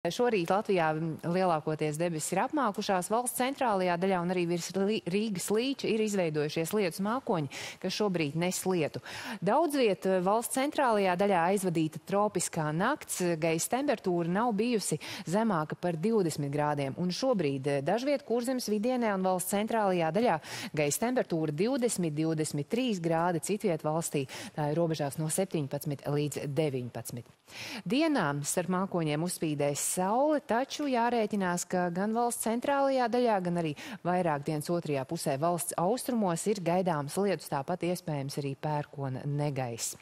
Šorīt Latvijā lielākoties debesis ir apmākušās. Valsts centrālajā daļā un arī virs Rīgas līča ir izveidojušies lietus mākoņi, kas šobrīd nes lietu. Daudz viet valsts centrālajā daļā aizvadīta tropiskā nakts, gaisa temperatūra nav bijusi zemāka par 20 grādiem. Un šobrīd dažviet Kurzemes vidienē un valsts centrālajā daļā gaisa temperatūra 20–23 grādi, citviet valstī tā ir robežās no 17 līdz 19. Dienām starp mākoņiem uzspīdēs saule, taču jārēķinās, ka gan valsts centrālajā daļā, gan arī vairāk dienas otrajā pusē valsts austrumos ir gaidāms lietus, tāpat iespējams arī pērkona negaiss.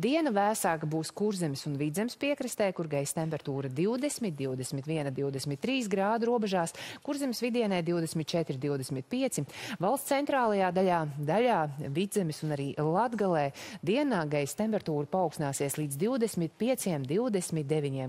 Diena vēsāka būs Kurzemes un Vidzemes piekrastē, kur gaisa temperatūra 20–21–23 grādu robežās, Kurzemes vidienē 24–25, valsts centrālajā daļā Vidzemes un arī Latgalē dienā gaisa temperatūra paaugstināsies līdz 25–29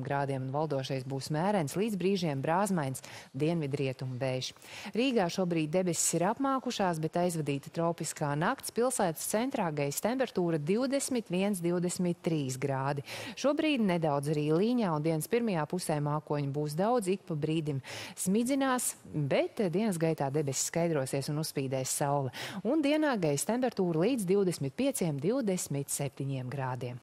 grādiem un valdošais būs mērens līdz brīžiem brāzmains dienvidrietumu vējš. Rīgā šobrīd debesis ir apmākušās, bet aizvadīta tropiskā nakts, pilsētas centrā gaisa temperatūra 21–23 grādi. Šobrīd nedaudz arī Līņā un dienas pirmajā pusē mākoņi būs daudz, ik pa brīdim smidzinās, bet dienas gaitā debesis skaidrosies un uzspīdēs saule. Un dienā gaisa temperatūra līdz 25–27 grādiem.